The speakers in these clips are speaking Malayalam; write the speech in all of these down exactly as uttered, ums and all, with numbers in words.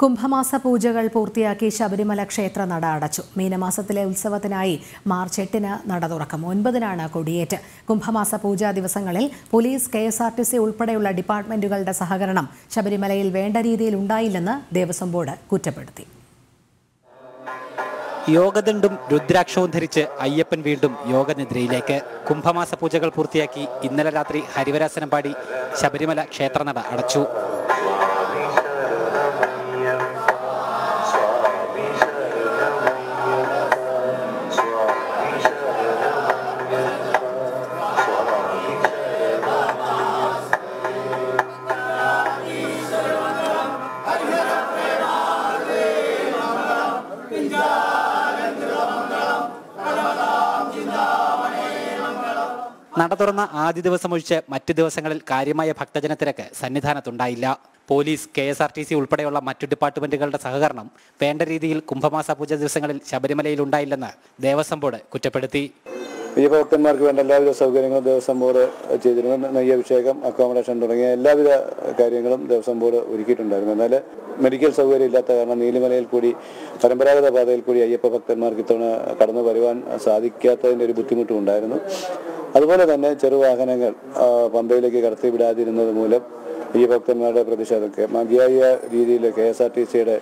കുംഭമാസ പൂജകൾ പൂർത്തിയാക്കി ശബരിമല ക്ഷേത്ര നട അടച്ചു. മീനമാസത്തിലെ ഉത്സവത്തിനായി മാർച്ച് എട്ടിന് നട തുറക്കും. ഒൻപതിനാണ് കൊടിയേറ്റ്. കുംഭമാസ പൂജാ ദിവസങ്ങളിൽ police, K S R T C ഉൾപ്പെടെയുള്ള ഡിപ്പാർട്ട്മെന്റുകളുടെ സഹകരണം ശബരിമലയിൽ വേണ്ട രീതിയിൽ ഉണ്ടായില്ലെന്ന് ദേവസ്വം ബോർഡ് കുറ്റപ്പെടുത്തി. യോഗദണ്ഡും രുദ്രാക്ഷവും ധരിച്ച് അയ്യപ്പൻ വീണ്ടും യോഗനിദ്രയിലേക്ക്. കുംഭമാസ പൂജകൾ പൂർത്തിയാക്കി ഇന്നലെ രാത്രി ഹരിവരാസനം പാടി ശബരിമല ക്ഷേത്ര നട അടച്ചു. നട തുറന്ന ആദ്യ ദിവസം ഒഴിച്ച് മറ്റു ദിവസങ്ങളിൽ കാര്യമായ ഭക്തജന തിരക്ക് സന്നിധാനത്തുണ്ടായില്ല. Police, K S R T C ഉൾപ്പെടെയുള്ള മറ്റു ഡിപ്പാർട്ട്മെന്റുകളുടെ സഹകരണം വേണ്ട രീതിയിൽ കുംഭമാസ പൂജ ദിവസങ്ങളിൽ ശബരിമലയിൽ ഉണ്ടായില്ലെന്ന് ദേവസ്വം ബോർഡ് കുറ്റപ്പെടുത്തി. ഭക്തന്മാർക്ക് വേണ്ട എല്ലാവിധ സൗകര്യങ്ങളും ദേവസ്വം ബോർഡ് ചെയ്തിരുന്നു. നെയ്യഭിഷേകം, അക്കോമഡേഷൻ തുടങ്ങിയ എല്ലാവിധ കാര്യങ്ങളും ദേവസ്വം ബോർഡ് ഒരുക്കിയിട്ടുണ്ടായിരുന്നു. എന്നാൽ മെഡിക്കൽ സൗകര്യം ഇല്ലാത്ത കാരണം നീലിമലയിൽ കൂടി പരമ്പരാഗത പാതയിൽ കൂടി അയ്യപ്പ ഭക്തന്മാർക്ക് ഇത്തവണ കടന്നു വരുവാൻ സാധിക്കാത്തതിൻ്റെ ഒരു ബുദ്ധിമുട്ടുമുണ്ടായിരുന്നു. അതുപോലെ തന്നെ ചെറുവാഹനങ്ങൾ പമ്പയിലേക്ക് കടത്തിവിടാതിരുന്നത് മൂലം ഈ ഭക്തന്മാരുടെ പ്രതിഷേധമൊക്കെ മതിയായ രീതിയിൽ കെ എസ് ആർ ടി സിയുടെ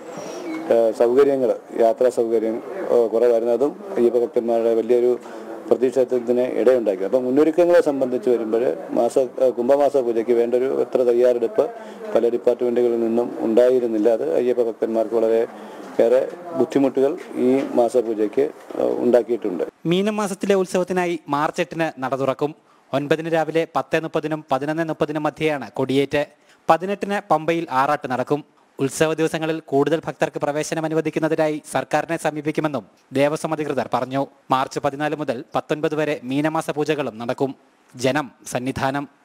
സൗകര്യങ്ങൾ, യാത്രാ സൗകര്യം കുറവായിരുന്നതും അയ്യപ്പ ഭക്തന്മാരുടെ വലിയൊരു പ്രതിഷേധത്തിന് ഇടയുണ്ടാക്കി. അപ്പം മുന്നൊരുക്കങ്ങളെ സംബന്ധിച്ച് വരുമ്പോൾ മാസ കുംഭമാസ പൂജയ്ക്ക് വേണ്ടൊരു എത്ര തയ്യാറെടുപ്പ് പല ഡിപ്പാർട്ട്മെൻറ്റുകളിൽ നിന്നും ഉണ്ടായിരുന്നില്ല. അത് അയ്യപ്പ ഭക്തന്മാർക്ക് വളരെ ഏറെ ബുദ്ധിമുട്ടുകൾ ഈ മാസപൂജയ്ക്ക് ഉണ്ടാക്കിയിട്ടുണ്ട്. മീനമാസത്തിലെ ഉത്സവത്തിനായി മാർച്ച് എട്ടിന് നട തുറക്കും. ഒൻപതിന് രാവിലെ പത്ത് മുപ്പതിനും പതിനൊന്ന് മുപ്പതിനും മധ്യയാണ് കൊടിയേറ്റ്. പതിനെട്ടിന് പമ്പയിൽ ആറാട്ട് നടക്കും. ഉത്സവ ദിവസങ്ങളിൽ കൂടുതൽ ഭക്തർക്ക് പ്രവേശനം അനുവദിക്കുന്നതിനായി സർക്കാരിനെ സമീപിക്കുമെന്നും ദേവസ്വം അധികൃതർ പറഞ്ഞു. മാർച്ച് പതിനാല് മുതൽ പത്തൊൻപത് വരെ മീനമാസ പൂജകളും നടക്കും. ജനം സന്നിധാനം.